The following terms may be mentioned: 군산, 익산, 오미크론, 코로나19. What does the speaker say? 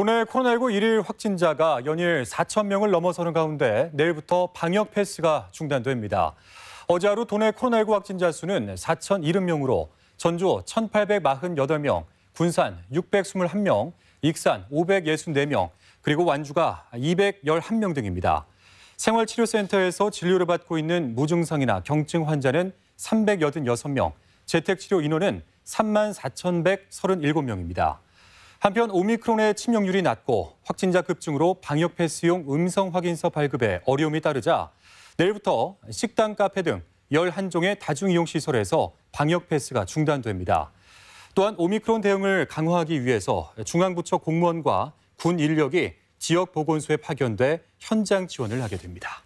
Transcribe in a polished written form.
국내 코로나19 1일 확진자가 연일 4천 명을 넘어서는 가운데 내일부터 방역 패스가 중단됩니다. 어제 하루 도내 코로나19 확진자 수는 4,070명으로 전주 1,848명, 군산 621명, 익산 564명, 그리고 완주가 211명 등입니다. 생활치료센터에서 진료를 받고 있는 무증상이나 경증 환자는 386명, 재택치료 인원은 34,137명입니다. 한편 오미크론의 치명률이 낮고 확진자 급증으로 방역 패스용 음성 확인서 발급에 어려움이 따르자 내일부터 식당, 카페 등 11종의 다중이용시설에서 방역 패스가 중단됩니다. 또한 오미크론 대응을 강화하기 위해서 중앙부처 공무원과 군 인력이 지역 보건소에 파견돼 현장 지원을 하게 됩니다.